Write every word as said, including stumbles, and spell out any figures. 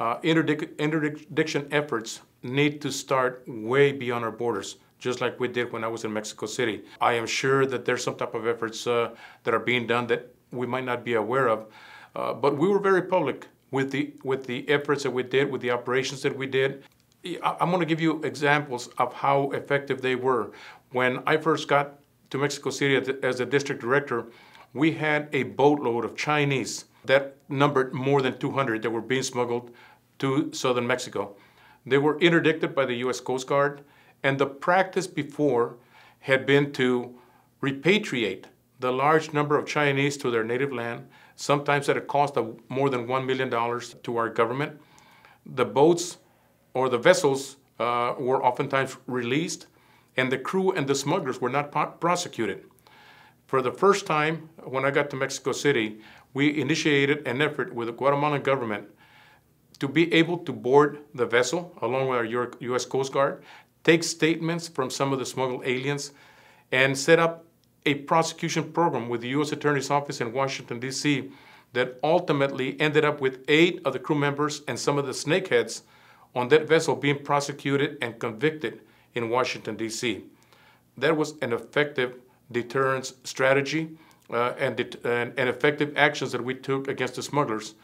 Uh, interdic interdiction efforts need to start way beyond our borders, just like we did when I was in Mexico City. I am sure that there's some type of efforts uh, that are being done that we might not be aware of, uh, but we were very public with the, with the efforts that we did, with the operations that we did. I I'm gonna give you examples of how effective they were. When I first got to Mexico City as the district director, we had a boatload of Chinese that numbered more than two hundred that were being smuggled to southern Mexico. They were interdicted by the U S Coast Guard, and the practice before had been to repatriate the large number of Chinese to their native land, sometimes at a cost of more than one million dollars to our government. The boats or the vessels uh, were oftentimes released, and the crew and the smugglers were not prosecuted. For the first time, when I got to Mexico City, we initiated an effort with the Guatemalan government to be able to board the vessel, along with our U S Coast Guard, take statements from some of the smuggled aliens, and set up a prosecution program with the U S Attorney's Office in Washington, D C, that ultimately ended up with eight of the crew members and some of the snakeheads on that vessel being prosecuted and convicted in Washington, D C. That was an effective deterrence strategy uh, and, det and, and effective actions that we took against the smugglers.